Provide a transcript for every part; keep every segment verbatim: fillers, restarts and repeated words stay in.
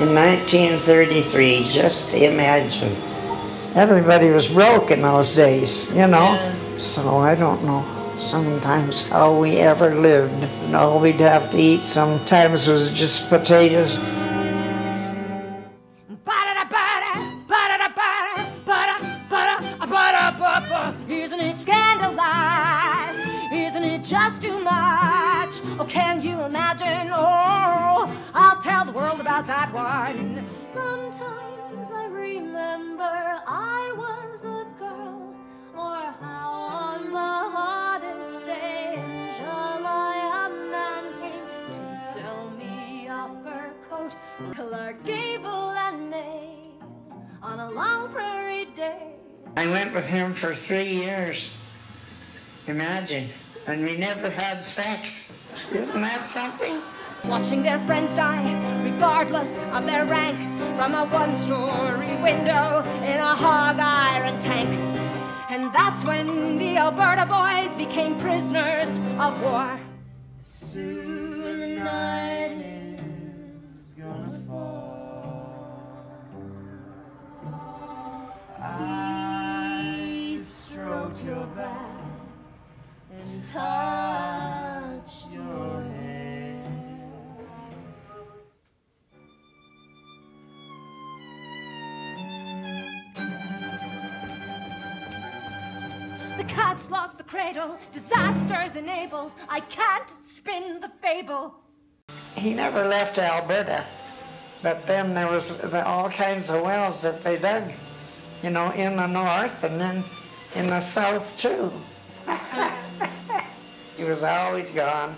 in nineteen thirty-three, just imagine. Everybody was broke in those days, you know. Yeah. So I don't know sometimes how we ever lived. And all we'd have to eat sometimes was just potatoes. Isn't it scandalized? Isn't it just too much? Oh, can you imagine? Oh, I'll tell the world about that one. Sometimes I remember I was a girl, or how on the hottest day in July a man came to sell me a fur coat, Clark Gable and May, on a long prairie day. I went with him for three years, imagine, and we never had sex. Isn't that something? Watching their friends die, regardless of their rank, from a one-story window in a hog iron tank. And that's when the Alberta boys became prisoners of war. Soon the night is gonna fall. I your back and touched your hair. The cat's lost the cradle, disasters enabled. I can't spin the fable. He never left Alberta, but then there was all kinds of wells that they dug, you know, in the north and then in the south, too. He was always gone.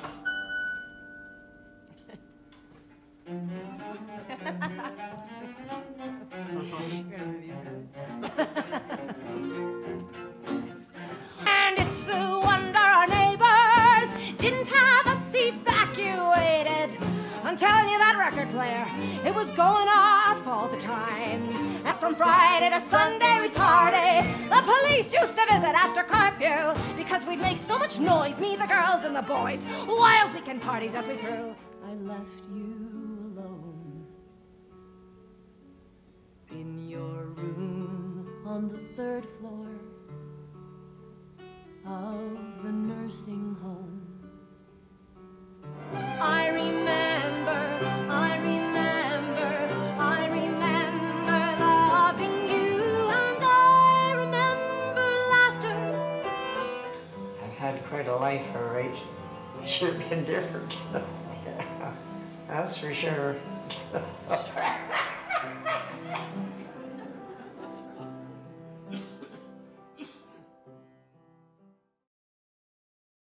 And it's a wonder our neighbors didn't have us evacuated. I'm telling you, that record player, it was going off all the time. And from Friday to Sunday, we'd party. The police used to visit after curfew because we'd make so much noise, me, the girls, and the boys. Wild weekend parties that we threw. I left you alone in your room on the third floor of the nursing home. I remember, I remember, I remember loving you, and I remember laughter. I've had quite a life, all right. It should have been different. Yeah, that's for sure.